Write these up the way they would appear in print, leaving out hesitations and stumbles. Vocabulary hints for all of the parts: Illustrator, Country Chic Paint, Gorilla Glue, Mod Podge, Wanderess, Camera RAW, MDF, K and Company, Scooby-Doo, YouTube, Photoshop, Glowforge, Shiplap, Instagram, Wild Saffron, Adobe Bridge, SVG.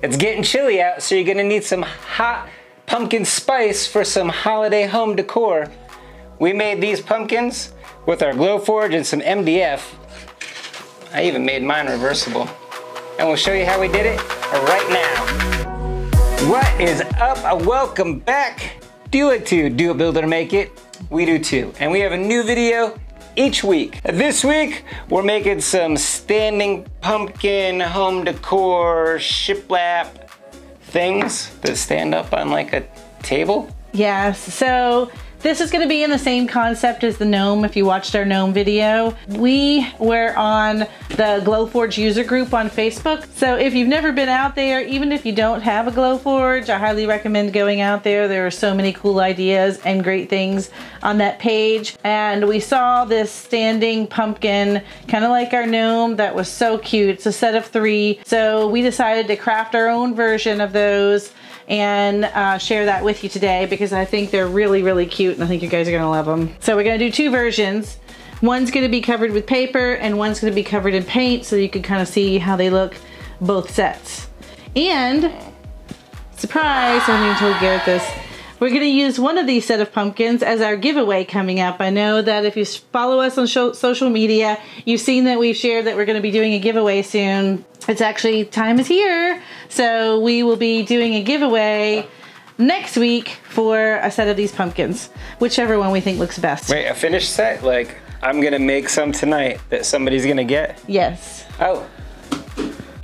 It's getting chilly out, so you're gonna need some hot pumpkin spice for some holiday home decor. We made these pumpkins with our Glowforge and some MDF. I even made mine reversible. And we'll show you how we did it right now. What is up? Welcome back. Do you like to do a build or make it? We do too. And we have a new video each week. This week, we're making some standing pumpkin home decor shiplap things that stand up on like a table. Yes, so this is gonna be in the same concept as the gnome if you watched our gnome video. We were on the Glowforge user group on Facebook. So if you've never been out there, even if you don't have a Glowforge, I highly recommend going out there. There are so many cool ideas and great things on that page. And we saw this standing pumpkin, kind of like our gnome, that was so cute. It's a set of 3. So we decided to craft our own version of those and share that with you today because I think they're really, really cute and I think you guys are gonna love them. So we're gonna do 2 versions. One's gonna be covered with paper and one's gonna be covered in paint so you can kind of see how they look, both sets. And, surprise, I haven't even told Garrett this, we're gonna use one of these set of pumpkins as our giveaway coming up. I know that if you follow us on social media, you've seen that we've shared that we're gonna be doing a giveaway soon. It's actually, time is here. So we will be doing a giveaway next week for a set of these pumpkins, whichever one we think looks best. Wait, a finished set? Like, I'm gonna make some tonight that somebody's gonna get? Yes. Oh.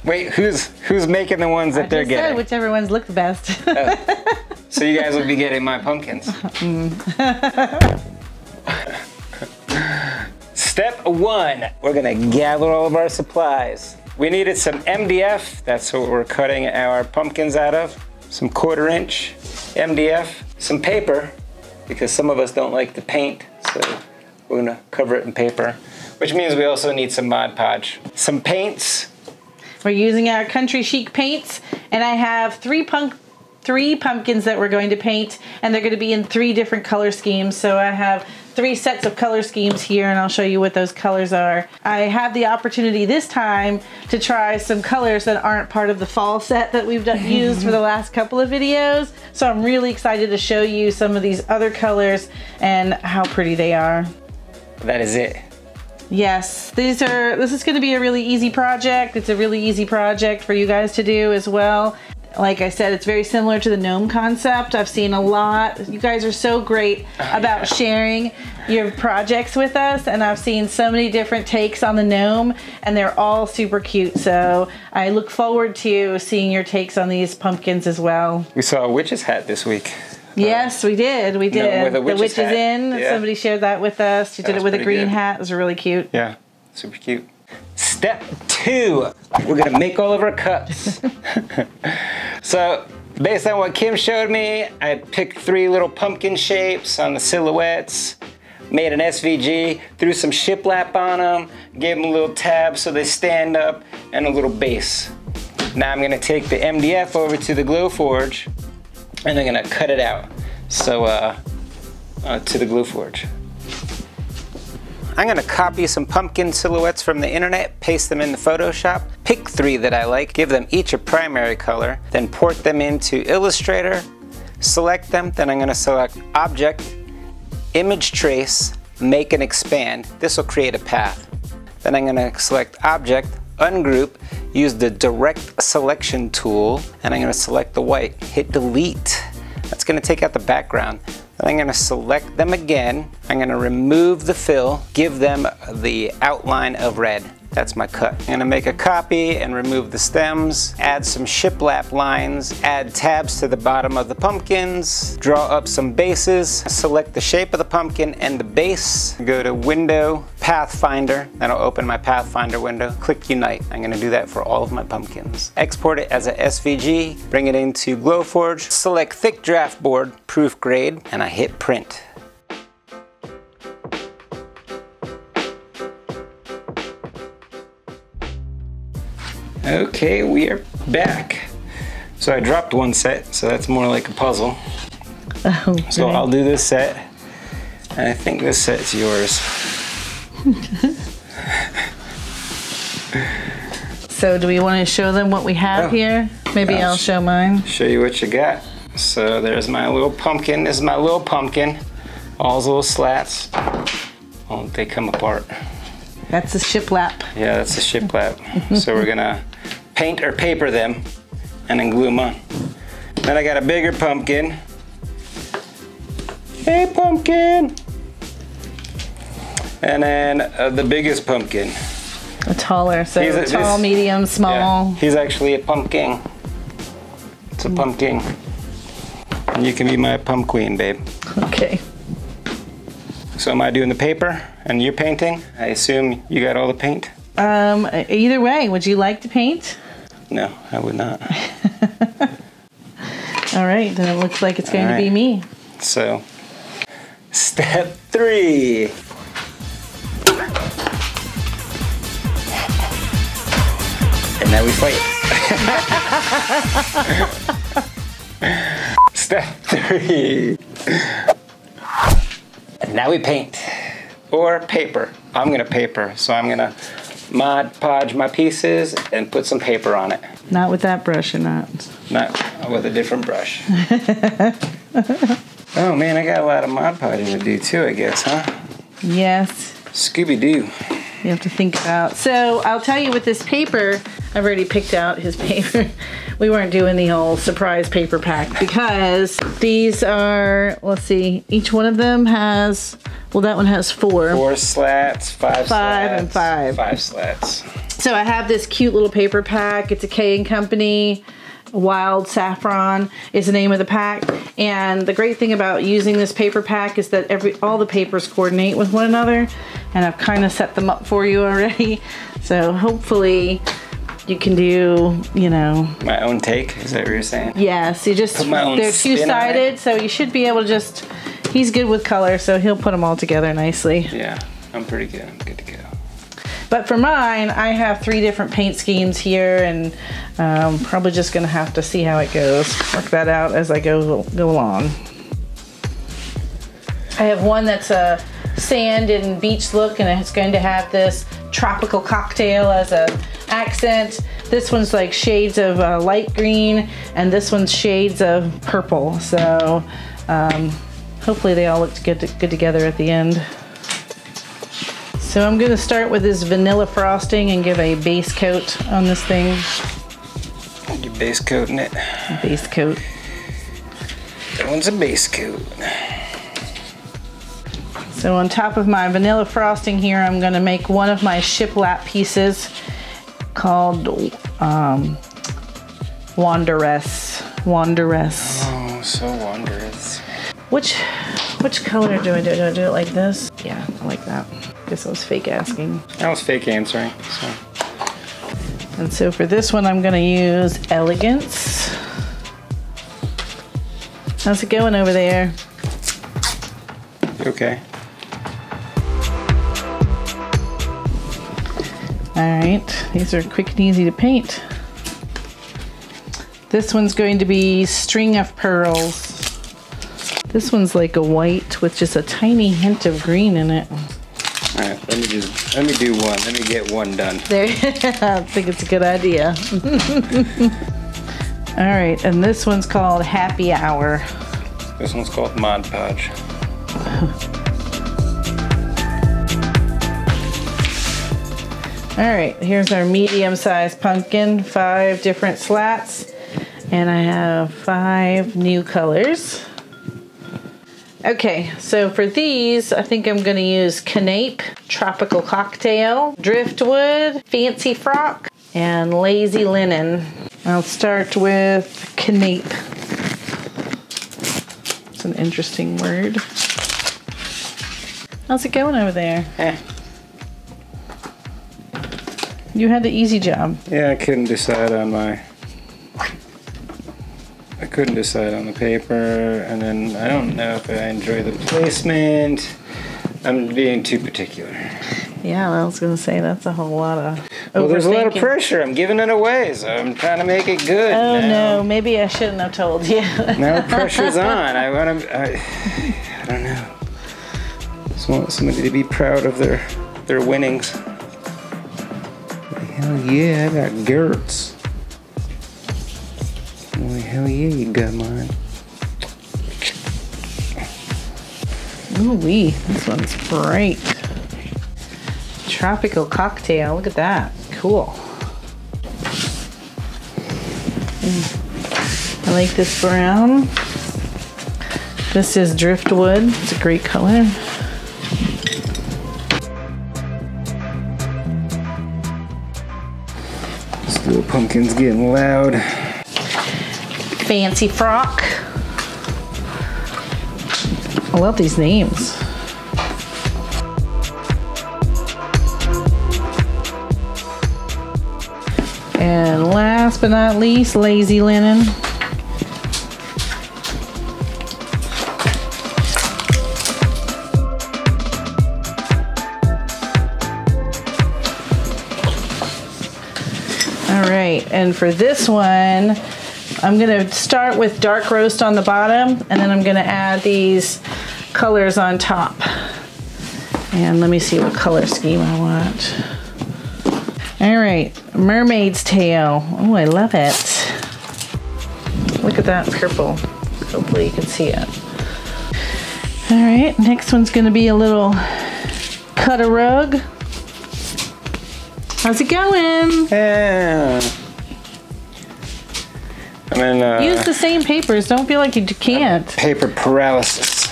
Wait, who's making the ones that they're getting? I just said whichever ones look the best. Oh. So you guys will be getting my pumpkins. Step 1, we're gonna gather all of our supplies. We needed some MDF, that's what we're cutting our pumpkins out of, some 1/4 inch MDF, some paper, because some of us don't like to paint, so we're gonna cover it in paper, which means we also need some Mod Podge. Some paints. We're using our Country Chic paints, and I have 3 pumpkins that we're going to paint, and they're gonna be in 3 different color schemes, so I have 3 sets of color schemes here and I'll show you what those colors are. I have the opportunity this time to try some colors that aren't part of the fall set that we've used for the last couple of videos. So I'm really excited to show you some of these other colors and how pretty they are. That is it. Yes, this is gonna be a really easy project. It's a really easy project for you guys to do as well. Like I said, it's very similar to the gnome concept. I've seen a lot. You guys are so great about sharing your projects with us, and I've seen so many different takes on the gnome, and they're all super cute. So I look forward to seeing your takes on these pumpkins as well. We saw a witch's hat this week. Yes, we did. We did. No, with a witch's hat. In. Yeah. Somebody shared that with us. You did it with a green hat. It was really cute. Yeah, super cute. Step 2, we're gonna make all of our cups. So based on what Kim showed me, I picked 3 little pumpkin shapes on the silhouettes, made an SVG, threw some shiplap on them, gave them a little tab so they stand up, and a little base. Now I'm gonna take the MDF over to the Glowforge, and I'm gonna cut it out. So to the Glowforge. I'm gonna copy some pumpkin silhouettes from the internet, paste them into Photoshop, pick 3 that I like, give them each a primary color, then port them into Illustrator, select them, then I'm gonna select Object, Image Trace, Make and Expand. This will create a path. Then I'm gonna select Object, Ungroup, use the Direct Selection tool, and I'm gonna select the white. Hit Delete. That's gonna take out the background. Then I'm gonna select them again. I'm gonna remove the fill, give them the outline of red. That's my cut. I'm gonna make a copy and remove the stems, add some shiplap lines, add tabs to the bottom of the pumpkins, draw up some bases, select the shape of the pumpkin and the base, go to Window, Pathfinder, that'll open my Pathfinder window, click Unite. I'm gonna do that for all of my pumpkins. Export it as a SVG, bring it into Glowforge, select Thick Draft Board, Proof Grade, and I hit Print. Okay, we are back. So I dropped one set, so that's more like a puzzle. Oh, so right. I'll do this set, and I think this set's yours. So do we want to show them what we have here? Maybe I'll show mine. Show you what you got. So there's my little pumpkin. This is my little pumpkin. All those little slats. Oh, they come apart. That's a shiplap. Yeah, that's a shiplap. So we're gonna paint or paper them and then glue them on. Then I got a bigger pumpkin. Hey, pumpkin! And then the biggest pumpkin. A taller, so he's a, tall, medium, small. Yeah, he's actually a pumpkin. It's a pumpkin. And you can be my pump queen, babe. Okay. So am I doing the paper and you're painting? I assume you got all the paint? Either way, would you like to paint? No, I would not. All right, then it looks like it's going to be me. So, step 3. And now we fight. Step 3. And now we paint. Or paper. I'm gonna paper, so I'm gonna Mod Podge my pieces and put some paper on it. Not with that brush or not? Not with a different brush. Oh man, I got a lot of Mod Podging to do too, I guess, huh? Yes. Scooby-Doo. You have to think about. So I'll tell you with this paper, I've already picked out his paper. We weren't doing the whole surprise paper pack because these are, let's see, each one of them has, well, that one has 4. 4 slats, 5 slats. 5 and 5. 5 slats. So I have this cute little paper pack. It's a K and Company. Wild Saffron is the name of the pack, and the great thing about using this paper pack is that all the papers coordinate with one another, and I've kind of set them up for you already, so hopefully you can do, you know, my own take. Is that what you're saying? Yes, you just, they're two-sided, so you should be able to just, he's good with color, so he'll put them all together nicely. Yeah, I'm pretty good. I'm good to go. But for mine, I have 3 different paint schemes here, and I'm probably just gonna have to see how it goes. Work that out as I go along. I have one that's a sand and beach look, and it's going to have this tropical cocktail as an accent. This one's like shades of light green, and this one's shades of purple. So hopefully they all looked good together at the end. So I'm gonna start with this vanilla frosting and give a base coat on this thing. You're base coating it. Base coat. That one's a base coat. So on top of my vanilla frosting here, I'm gonna make one of my shiplap pieces called Wanderess. Wanderess. Oh, so wondrous. Which color do I do? Do I do it like this? Yeah, I like that. Guess I was fake asking. I was fake answering. So. And so for this one, I'm gonna use Elegance. How's it going over there? Okay. All right, these are quick and easy to paint. This one's going to be String of Pearls. This one's like a white with just a tiny hint of green in it. All right, let me do one. Let me get one done. There, I think it's a good idea. All right, and this one's called Happy Hour. This one's called Mod Podge. All right, here's our medium-sized pumpkin, 5 different slats, and I have 5 new colors. Okay, so for these, I think I'm gonna use Canape, Tropical Cocktail, Driftwood, Fancy Frock, and Lazy Linen. I'll start with Canape. It's an interesting word. How's it going over there? Eh. You had the easy job. Yeah, I couldn't decide on the paper, and then I don't know if I enjoy the placement. I'm being too particular. Yeah, I was gonna say that's a whole lot of overthinking. Well, there's a lot of pressure. I'm giving it away, so I'm trying to make it good. Oh now. No, maybe I shouldn't have told you. Now the pressure's on. I don't know. I just want somebody to be proud of their winnings. Hell yeah, I got Gertz. Hell yeah, you got mine. Ooh-wee, this one's bright. Tropical cocktail, look at that. Cool. I like this brown. This is driftwood, it's a great color. This little pumpkin's getting loud. Fancy frock. I love these names. And last but not least, lazy linen. All right, and for this one, I'm gonna start with dark roast on the bottom, and then I'm gonna add these colors on top. And let me see what color scheme I want. All right, mermaid's tail. Oh, I love it. Look at that purple. Hopefully you can see it. All right, next one's gonna be a little cut a rug. How's it going? Yeah. I mean, use the same papers. Don't feel like you can't. Paper paralysis.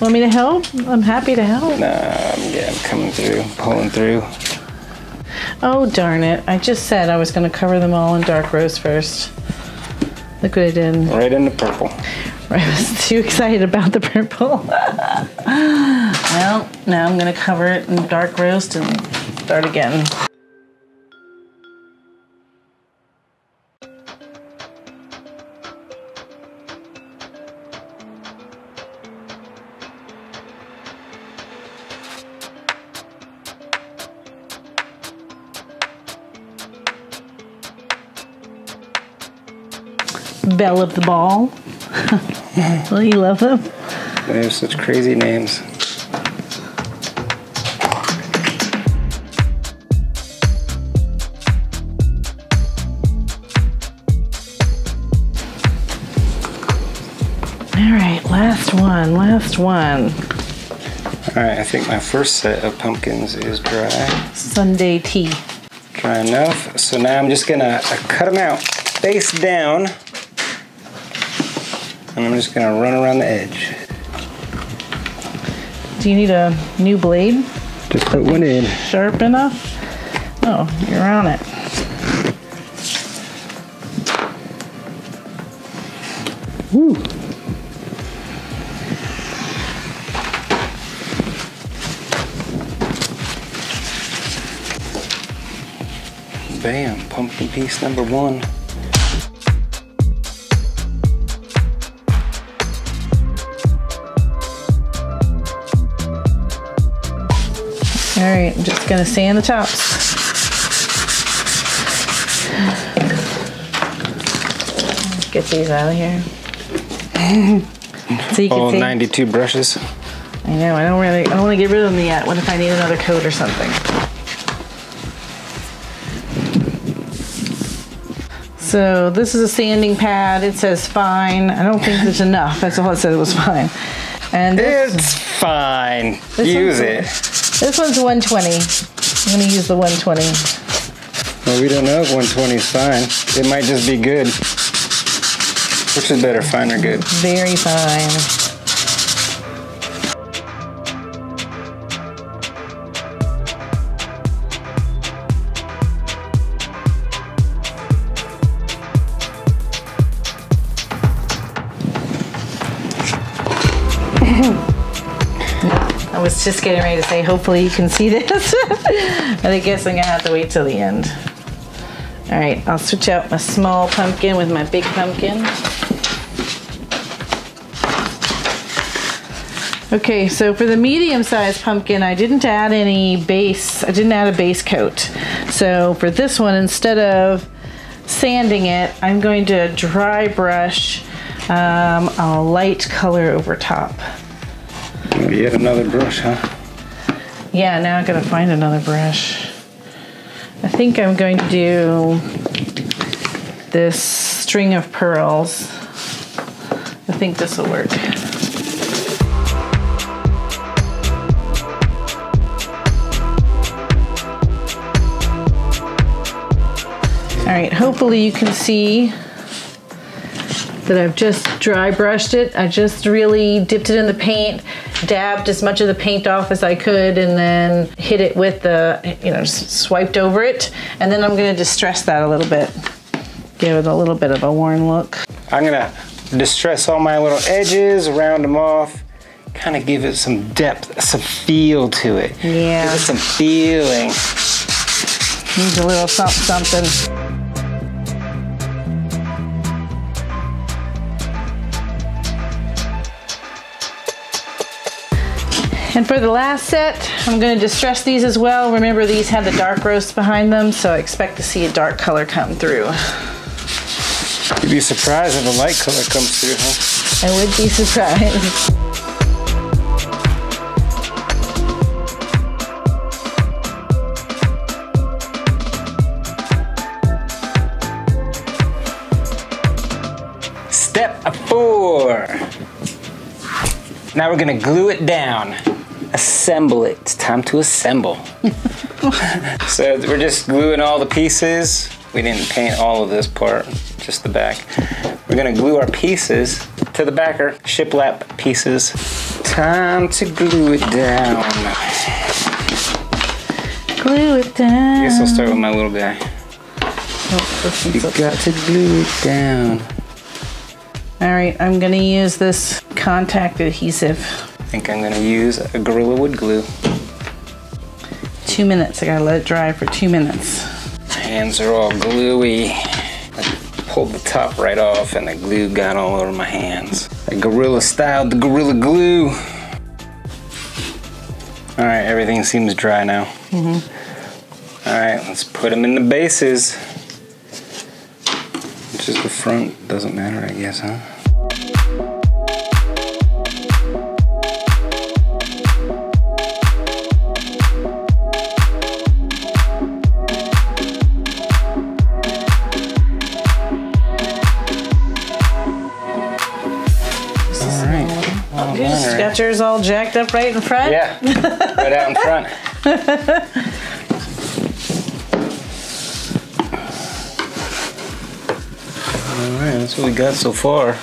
Want me to help? I'm happy to help. Nah, yeah, I'm coming through, pulling through. Oh, darn it. I just said I was going to cover them all in dark roast first. Look what I did. Right into purple. I was too excited about the purple. Well, now I'm going to cover it in dark roast and start again. Belle of the Ball. Well, you love them. They have such crazy names. All right, last one, last one. All right, I think my first set of pumpkins is dry. Sunday tea. Dry enough. So now I'm just gonna cut them out face down. And I'm just gonna run around the edge. Do you need a new blade? Just put one in. Sharp enough? Oh, you're on it. Woo. Bam, pumpkin piece number one. All right, I'm just gonna sand the tops. Get these out of here. So you all can 92 brushes. I know. I don't want to get rid of them yet. What if I need another coat or something? So this is a sanding pad. It says fine. I don't think there's enough. That's all it said. It was fine. And this, it's fine. Use it. This one's 120. I'm gonna use the 120. Well, we don't know if 120 is fine. It might just be good. Which is better, fine or good? Very fine. I was just getting ready to say, hopefully you can see this. But I guess I'm gonna have to wait till the end. All right, I'll switch out my small pumpkin with my big pumpkin. Okay, so for the medium-sized pumpkin, I didn't add any base. I didn't add a base coat. So for this one, instead of sanding it, I'm going to dry brush a light color over top. Yet another brush, huh? Yeah, now I gotta find another brush. I think I'm going to do this string of pearls. I think this will work. All right, hopefully you can see that I've just dry brushed it. I just really dipped it in the paint, dabbed as much of the paint off as I could, and then hit it with the, you know, swiped over it. And then I'm gonna distress that a little bit. Give it a little bit of a worn look. I'm gonna distress all my little edges, round them off, kind of give it some depth, some feel to it. Yeah. Give it some feeling. Needs a little something, something. And for the last set, I'm gonna distress these as well. Remember, these have the dark roast behind them, so I expect to see a dark color come through. You'd be surprised if a light color comes through, huh? I would be surprised. Step 4. Now we're gonna glue it down. Assemble it. It's time to assemble. So we're just gluing all the pieces. We didn't paint all of this part, just the back. We're gonna glue our pieces to the backer, shiplap pieces. Time to glue it down. Glue it down. I guess I'll start with my little guy. Oh, you got to glue it down. All right, I'm gonna use this contact adhesive. I think I'm gonna use a Gorilla wood glue. 2 minutes, I gotta let it dry for 2 minutes. Hands are all gluey. I pulled the top right off and the glue got all over my hands. I Gorilla styled the Gorilla glue. All right, everything seems dry now. Mm-hmm. All right, let's put them in the bases. Which is the front, doesn't matter, I guess, huh? Sketchers all jacked up right in front? Yeah, right out in front. All right, that's what we got so far.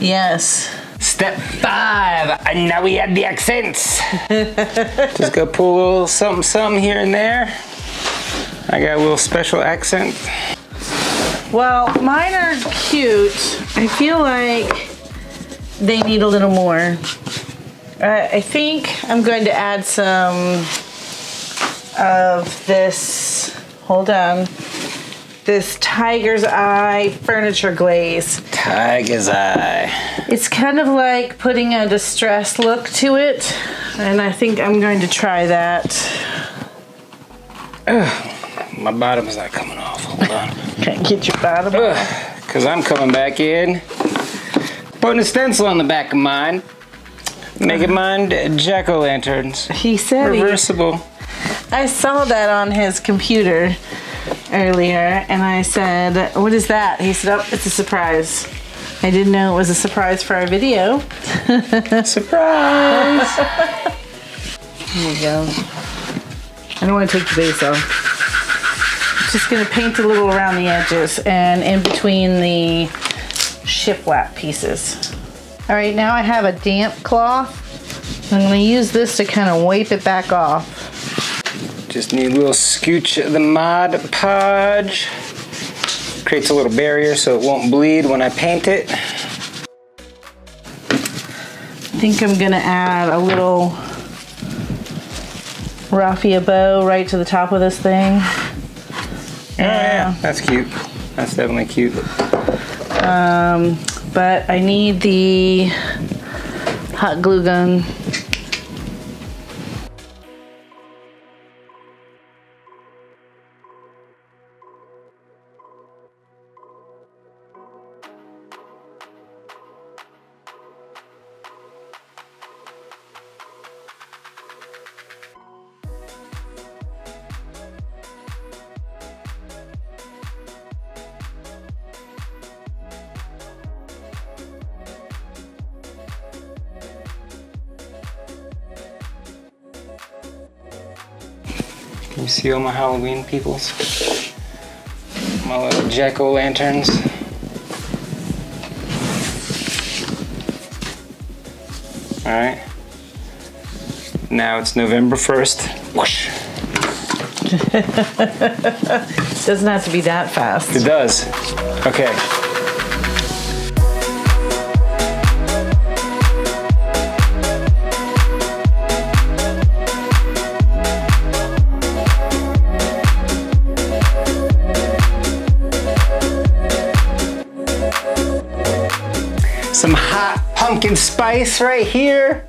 Yes. Step 5, and now we add the accents. Just gotta pull a little something, something here and there. I got a little special accent. Well, mine are cute. I feel like they need a little more. I think I'm going to add some of this, hold on, this tiger's eye furniture glaze. Tiger's eye. It's kind of like putting a distressed look to it, and I think I'm going to try that. Ugh, my bottom is not coming off, hold on. Can't get your bottom off. 'Cause I'm coming back in, putting a stencil on the back of mine. Make it mind jack-o'-lanterns. He said reversible. I saw that on his computer earlier, and I said, "What is that?" He said, "Oh, it's a surprise." I didn't know it was a surprise for our video. Surprise! There you go. I don't want to take the base off. I'm just gonna paint a little around the edges and in between the shiplap pieces. All right, now I have a damp cloth. I'm gonna use this to kind of wipe it back off. Just need a little scooch of the Mod Podge. Creates a little barrier so it won't bleed when I paint it. I think I'm gonna add a little raffia bow right to the top of this thing. Oh, yeah, that's cute. That's definitely cute. But I need the hot glue gun. You see all my Halloween peoples? My little jack-o'-lanterns. Alright. Now it's November 1st. Whoosh. Doesn't have to be that fast. It does. Okay. Some hot pumpkin spice right here.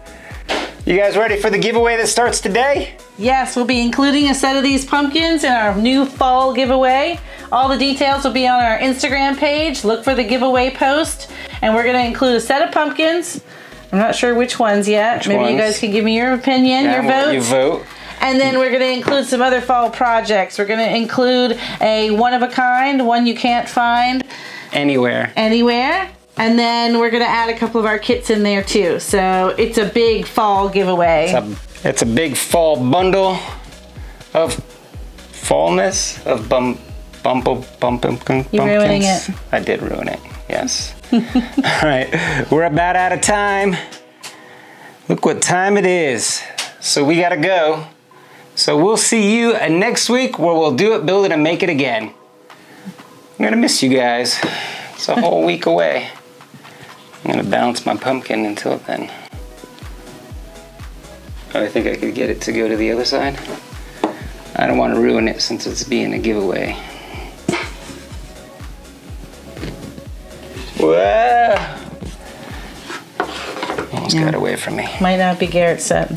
You guys ready for the giveaway that starts today? Yes, we'll be including a set of these pumpkins in our new fall giveaway. All the details will be on our Instagram page. Look for the giveaway post, and we're gonna include a set of pumpkins. I'm not sure which ones yet. Maybe you guys can give me your opinion, your vote. And then we're gonna include some other fall projects. We're gonna include a one-of-a-kind, one you can't find. Anywhere. And then we're gonna add a couple of our kits in there too. So it's a big fall giveaway. It's a big fall bundle of fallness, of pumpkins. You're ruining it. I did ruin it, yes. All right, we're about out of time. Look what time it is. So we gotta go. So we'll see you next week where we'll do it, build it, and make it again. I'm gonna miss you guys. It's a whole week away. I'm gonna balance my pumpkin until then. Oh, I think I could get it to go to the other side. I don't want to ruin it since it's being a giveaway. Whoa! Almost got away from me. Might not be Garrett's set.